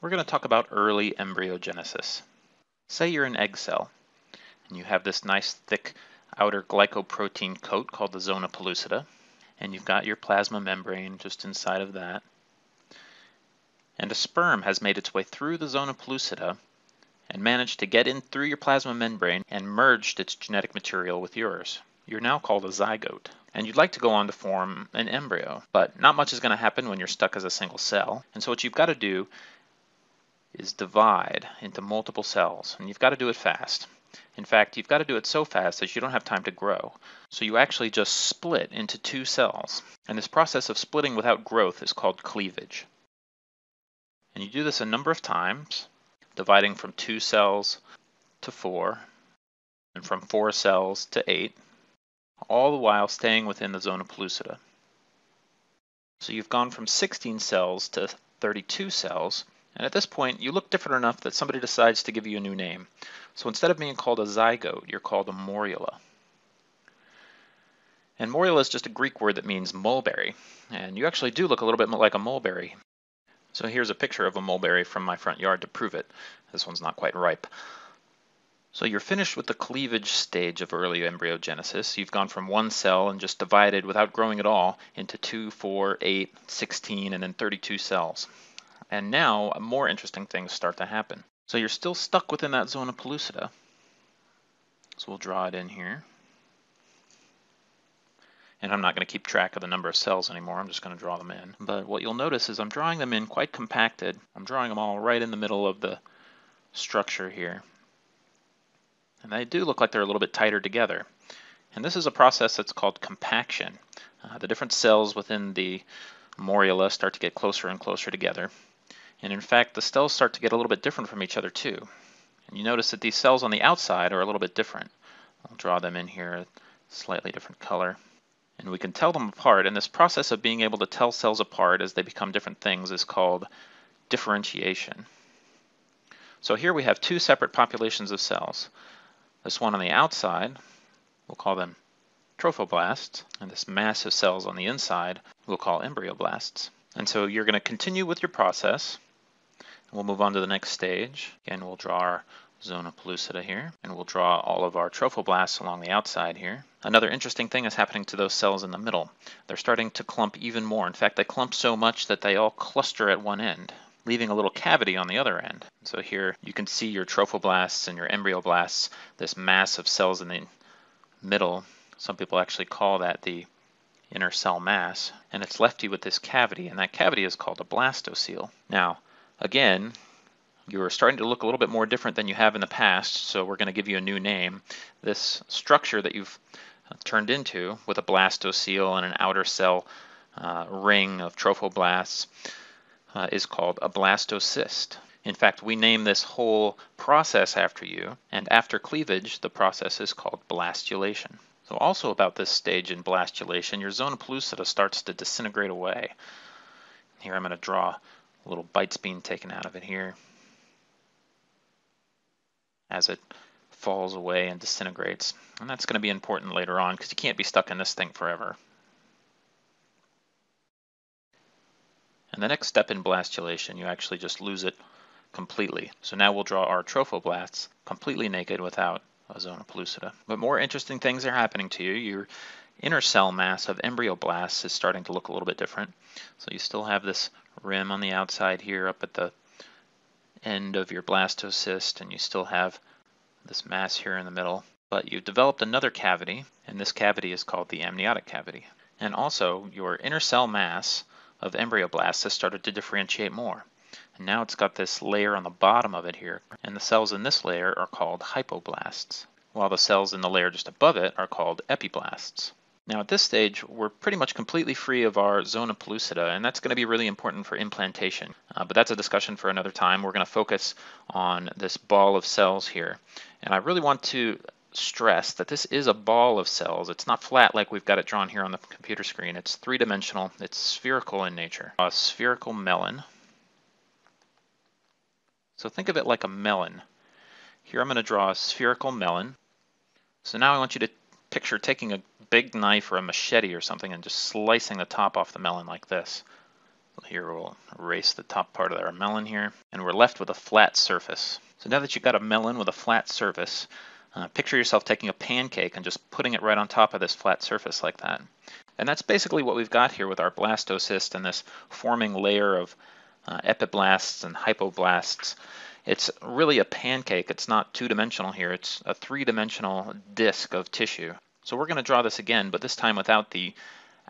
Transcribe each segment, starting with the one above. We're going to talk about early embryogenesis. Say you're an egg cell, and you have this nice thick outer glycoprotein coat called the zona pellucida, and you've got your plasma membrane just inside of that. And a sperm has made its way through the zona pellucida and managed to get in through your plasma membrane and merged its genetic material with yours. You're now called a zygote, and you'd like to go on to form an embryo, but not much is going to happen when you're stuck as a single cell. And so what you've got to do is divide into multiple cells, and you've got to do it fast. In fact, you've got to do it so fast that you don't have time to grow. So you actually just split into two cells, and this process of splitting without growth is called cleavage. And you do this a number of times, dividing from 2 cells to 4, and from 4 cells to 8, all the while staying within the zona pellucida. So you've gone from 16 cells to 32 cells, and at this point you look different enough that somebody decides to give you a new name. So instead of being called a zygote, you're called a morula. And morula is just a Greek word that means mulberry, and you actually do look a little bit like a mulberry. So here's a picture of a mulberry from my front yard to prove it. This one's not quite ripe. So you're finished with the cleavage stage of early embryogenesis. You've gone from 1 cell and just divided without growing at all into 2, 4, 8, 16, and then 32 cells. And now more interesting things start to happen. So you're still stuck within that zona pellucida. So we'll draw it in here. And I'm not going to keep track of the number of cells anymore, I'm just going to draw them in. But what you'll notice is I'm drawing them in quite compacted. I'm drawing them all right in the middle of the structure here. And they do look like they're a little bit tighter together. And this is a process that's called compaction. The different cells within the morula start to get closer and closer together. And in fact, the cells start to get a little bit different from each other too. And you notice that these cells on the outside are a little bit different. I'll draw them in here a slightly different color. And we can tell them apart, and this process of being able to tell cells apart as they become different things is called differentiation. So here we have 2 separate populations of cells. This one on the outside, we'll call them trophoblasts, and this mass of cells on the inside we'll call embryoblasts. And so you're going to continue with your process, and we'll move on to the next stage. Again, we'll draw our zona pellucida here, and we'll draw all of our trophoblasts along the outside here. Another interesting thing is happening to those cells in the middle. They're starting to clump even more. In fact, they clump so much that they all cluster at one end, leaving a little cavity on the other end. So here you can see your trophoblasts and your embryoblasts, this mass of cells in the middle. Some people actually call that the inner cell mass, and it's left you with this cavity, and that cavity is called a blastocele. Now, again, you're starting to look a little bit more different than you have in the past, so we're going to give you a new name. This structure that you've turned into with a blastocele and an outer cell ring of trophoblasts is called a blastocyst. In fact, we name this whole process after you, and after cleavage, the process is called blastulation. So also about this stage in blastulation, your zona pellucida starts to disintegrate away. Here I'm going to draw a little bite's being taken out of it here, as it falls away and disintegrates. And that's going to be important later on because you can't be stuck in this thing forever. And the next step in blastulation, you actually just lose it completely. So now we'll draw our trophoblasts completely naked without a zona pellucida. But more interesting things are happening to you. Your inner cell mass of embryoblasts is starting to look a little bit different. So you still have this rim on the outside here up at the end of your blastocyst, and you still have this mass here in the middle, but you've developed another cavity, and this cavity is called the amniotic cavity. And also your inner cell mass of embryoblasts has started to differentiate more, and now it's got this layer on the bottom of it here, and the cells in this layer are called hypoblasts, while the cells in the layer just above it are called epiblasts. Now at this stage, we're pretty much completely free of our zona pellucida, and that's going to be really important for implantation. But that's a discussion for another time. We're going to focus on this ball of cells here. And I really want to stress that this is a ball of cells. It's not flat like we've got it drawn here on the computer screen. It's 3-dimensional. It's spherical in nature. A spherical melon. So think of it like a melon. Here I'm going to draw a spherical melon. So now I want you to picture taking a big knife or a machete or something and just slicing the top off the melon like this. Here we'll erase the top part of our melon here, and we're left with a flat surface. So now that you've got a melon with a flat surface, picture yourself taking a pancake and just putting it right on top of this flat surface like that. And that's basically what we've got here with our blastocyst and this forming layer of epiblasts and hypoblasts. It's really a pancake. It's not two-dimensional here. It's a three-dimensional disc of tissue. So we're going to draw this again, but this time without the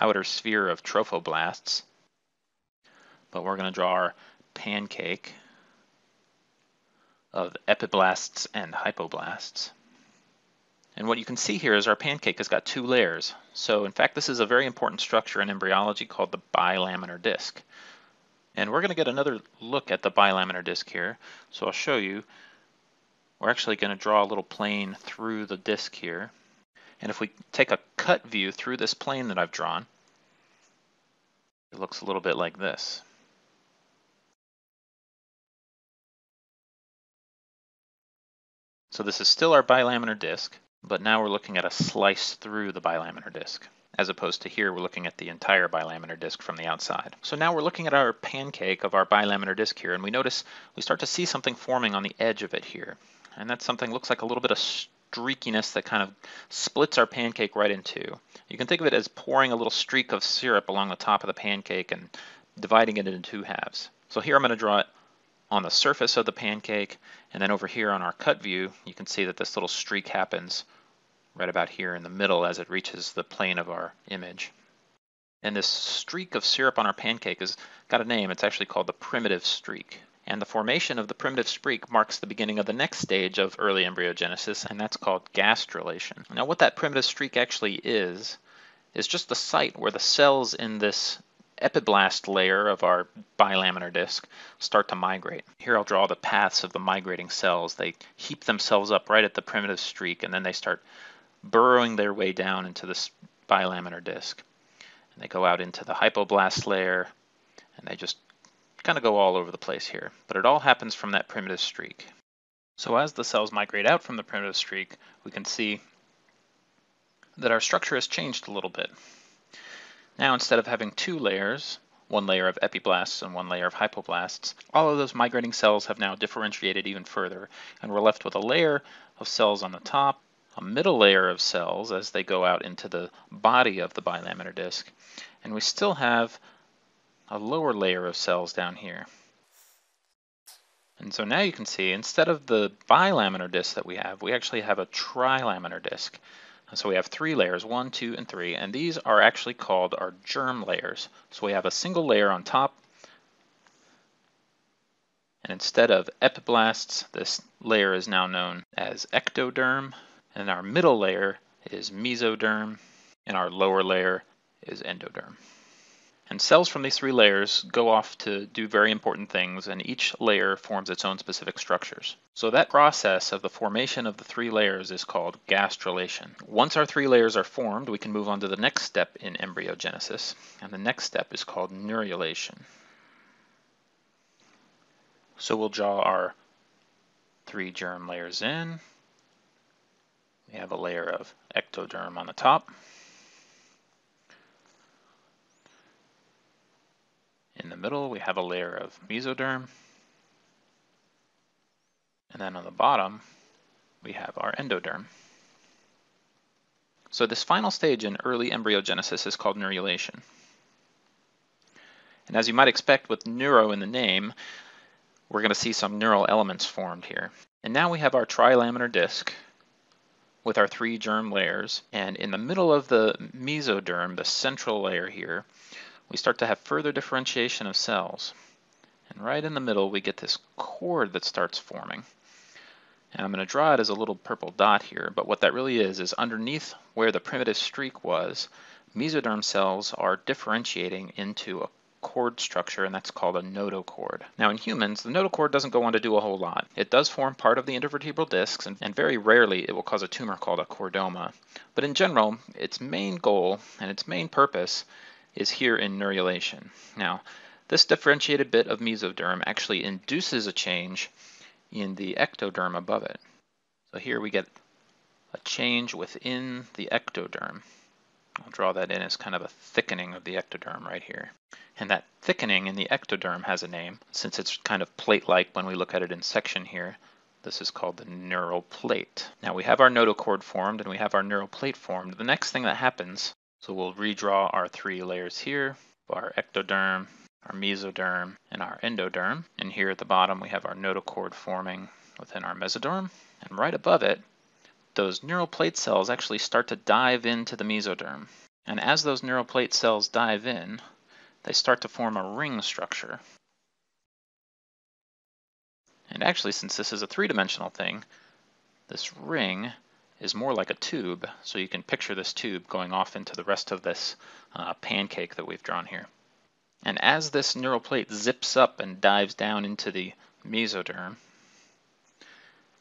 outer sphere of trophoblasts. But we're going to draw our pancake of epiblasts and hypoblasts. And what you can see here is our pancake has got two layers. So in fact, this is a very important structure in embryology called the bilaminar disc. And we're going to get another look at the bilaminar disc here. So I'll show you. We're actually going to draw a little plane through the disc here. And if we take a cut view through this plane that I've drawn, it looks a little bit like this. So this is still our bilaminar disc, but now we're looking at a slice through the bilaminar disc, as opposed to here we're looking at the entire bilaminar disc from the outside. So now we're looking at our pancake of our bilaminar disc here, and we notice we start to see something forming on the edge of it here. And that something looks like a little bit of streakiness that kind of splits our pancake right in two. You can think of it as pouring a little streak of syrup along the top of the pancake and dividing it into two halves. So here I'm going to draw it on the surface of the pancake, and then over here on our cut view, you can see that this little streak happens right about here in the middle as it reaches the plane of our image. And this streak of syrup on our pancake has got a name. It's actually called the primitive streak. And the formation of the primitive streak marks the beginning of the next stage of early embryogenesis, and that's called gastrulation. Now what that primitive streak actually is just the site where the cells in this epiblast layer of our bilaminar disc start to migrate. Here I'll draw the paths of the migrating cells. They heap themselves up right at the primitive streak, and then they start burrowing their way down into this bilaminar disc. And they go out into the hypoblast layer, and they just kind of go all over the place here, but it all happens from that primitive streak. So as the cells migrate out from the primitive streak, we can see that our structure has changed a little bit. Now instead of having two layers, one layer of epiblasts and one layer of hypoblasts, all of those migrating cells have now differentiated even further, and we're left with a layer of cells on the top, a middle layer of cells as they go out into the body of the bilaminar disc, and we still have a lower layer of cells down here. And so now you can see, instead of the bilaminar disc that we actually have a trilaminar disc. And so we have three layers, 1, 2, and 3, and these are actually called our germ layers. So we have a single layer on top, and instead of epiblasts, this layer is now known as ectoderm, and our middle layer is mesoderm, and our lower layer is endoderm. And cells from these three layers go off to do very important things, and each layer forms its own specific structures. So that process of the formation of the three layers is called gastrulation. Once our three layers are formed, we can move on to the next step in embryogenesis, and the next step is called neurulation. So we'll draw our three germ layers in. We have a layer of ectoderm on the top. In the middle, we have a layer of mesoderm, and then on the bottom, we have our endoderm. So this final stage in early embryogenesis is called neurulation. And as you might expect with neuro in the name, we're going to see some neural elements formed here. And now we have our trilaminar disc with our three germ layers, and in the middle of the mesoderm, the central layer here, we start to have further differentiation of cells. And right in the middle, we get this cord that starts forming. And I'm going to draw it as a little purple dot here, but what that really is underneath where the primitive streak was, mesoderm cells are differentiating into a cord structure, and that's called a notochord. Now in humans, the notochord doesn't go on to do a whole lot. It does form part of the intervertebral discs, and very rarely it will cause a tumor called a chordoma. But in general, its main goal and its main purpose is here in neurulation. Now, this differentiated bit of mesoderm actually induces a change in the ectoderm above it. So here we get a change within the ectoderm. I'll draw that in as kind of a thickening of the ectoderm right here. And that thickening in the ectoderm has a name. Since it's kind of plate-like when we look at it in section here, this is called the neural plate. Now we have our notochord formed and we have our neural plate formed. The next thing that happens, so we'll redraw our three layers here, our ectoderm, our mesoderm, and our endoderm. And here at the bottom, we have our notochord forming within our mesoderm. And right above it, those neural plate cells actually start to dive into the mesoderm. And as those neural plate cells dive in, they start to form a ring structure. And actually, since this is a three-dimensional thing, this ring is more like a tube. So you can picture this tube going off into the rest of this pancake that we've drawn here. And as this neural plate zips up and dives down into the mesoderm,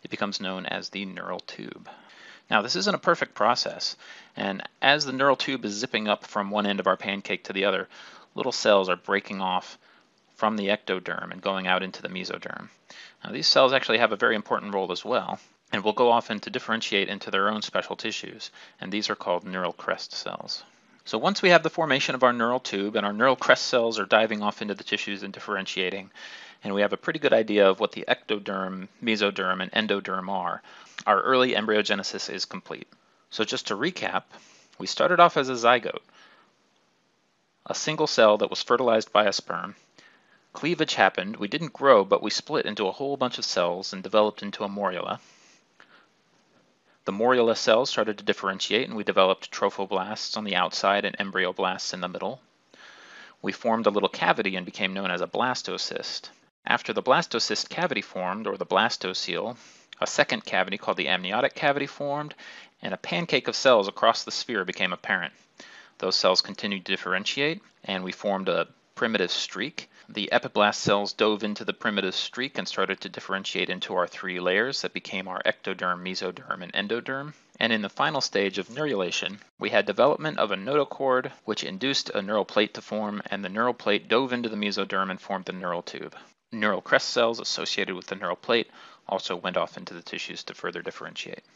it becomes known as the neural tube. Now, this isn't a perfect process. And as the neural tube is zipping up from one end of our pancake to the other, little cells are breaking off from the ectoderm and going out into the mesoderm. Now, these cells actually have a very important role as well, and will go off and to differentiate into their own special tissues, and these are called neural crest cells. So once we have the formation of our neural tube and our neural crest cells are diving off into the tissues and differentiating, and we have a pretty good idea of what the ectoderm, mesoderm, and endoderm are, our early embryogenesis is complete. So just to recap, we started off as a zygote, a single cell that was fertilized by a sperm. Cleavage happened, we didn't grow, but we split into a whole bunch of cells and developed into a morula. The morula cells started to differentiate and we developed trophoblasts on the outside and embryoblasts in the middle. We formed a little cavity and became known as a blastocyst. After the blastocyst cavity formed, or the blastocele, a second cavity called the amniotic cavity formed, and a pancake of cells across the sphere became apparent. Those cells continued to differentiate and we formed a primitive streak. The epiblast cells dove into the primitive streak and started to differentiate into our three layers that became our ectoderm, mesoderm, and endoderm. And in the final stage of neurulation, we had development of a notochord, which induced a neural plate to form, and the neural plate dove into the mesoderm and formed the neural tube. Neural crest cells associated with the neural plate also went off into the tissues to further differentiate.